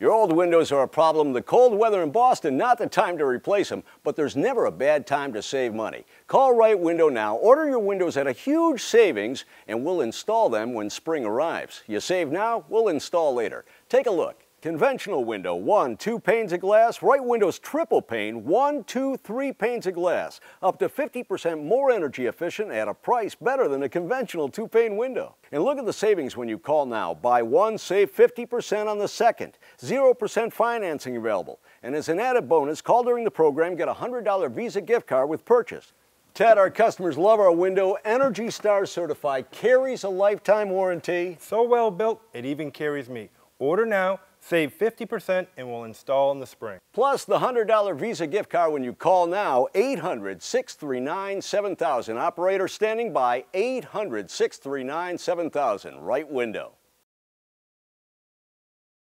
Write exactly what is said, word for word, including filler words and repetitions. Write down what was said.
Your old windows are a problem. The cold weather in Boston, not the time to replace them, but there's never a bad time to save money. Call Rite Window now. Order your windows at a huge savings, and we'll install them when spring arrives. You save now, we'll install later. Take a look. Conventional window, one, two panes of glass. Rite Window's triple pane, one, two, three panes of glass. Up to fifty percent more energy efficient at a price better than a conventional two-pane window. And look at the savings when you call now. Buy one, save fifty percent on the second. zero percent financing available. And as an added bonus, call during the program, get a one hundred dollar Visa gift card with purchase. Ted, our customers love our window. Energy Star certified, carries a lifetime warranty. So well built, it even carries me. Order now. Save fifty percent and we'll install in the spring. Plus the one hundred dollar Visa gift card when you call now, eight hundred, six three nine, seven thousand. Operator standing by, eight hundred, six three nine, seven thousand. Rite Window.